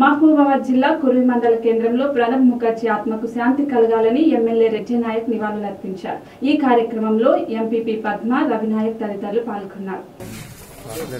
మహబూబాబాద్ జిల్లా కుర్వి మండల కేంద్రంలో ప్రణబ్ ముఖర్జీ ఆత్మకు శాంతి కలగాలని ఎమ్మెల్యే రెడ్డి నాయక్ నివాళులర్పించారు। ఈ కార్యక్రమంలో ఎంపీపీ పద్మ రవినాయక్ తదితరులు పాల్గొన్నారు। भारत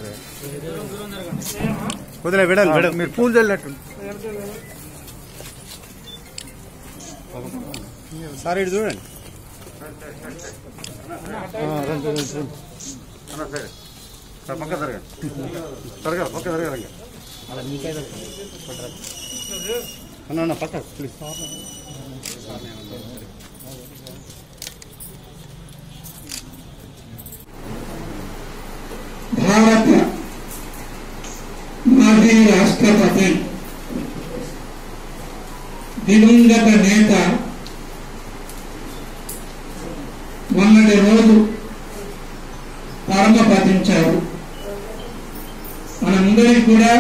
राष्ट्रपति दिवंगत नेता మొన్నటి రోజు పరమపదించారు। మనందరికీ కూడా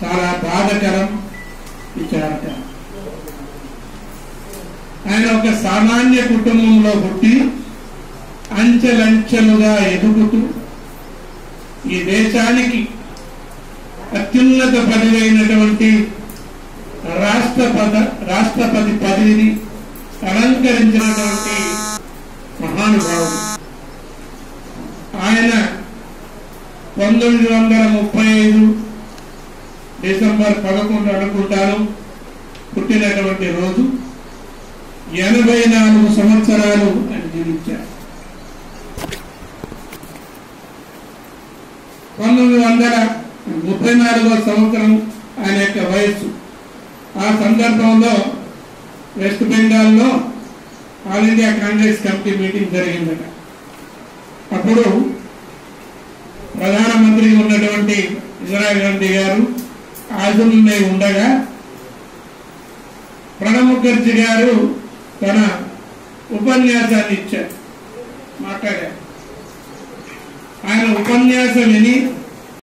చాలా బాధకరం విచారకరం। ఆయన ఒక సామాన్య కుటుంబంలో పుట్టి అంచెలంచెలుగా ఎదుగుతూ ఈ దేశానికి అత్యున్నత పదవైనటువంటి రాష్ట్రపతి పదవిని అలంకరించినటువంటి మహానుభావుడు। ఆయన 1935 డిసెంబర్ 11 అనుకుంటాను పుట్టినటువంటి రోజు 84 సంవత్సరాలు ఆయన జీవించారు। 1934వ సంవత్సరం ఆయన యొక్క వయస్సు। ఆ సందర్భంలో వెస్ట్ బెంగాల్లో all India Congress committee meeting జరిగిందట। అప్పుడు ప్రధానమంత్రి ఉన్నటువంటి ఇందిరాగాంధీ గారు ఆజులనే ఉండగా ప్రణబ్ ముఖర్జీ గారు తన ఉపన్యాసాన్ని ఇచ్చారు, మాట్లాడారు। ఆయన ఉపన్యాసం విని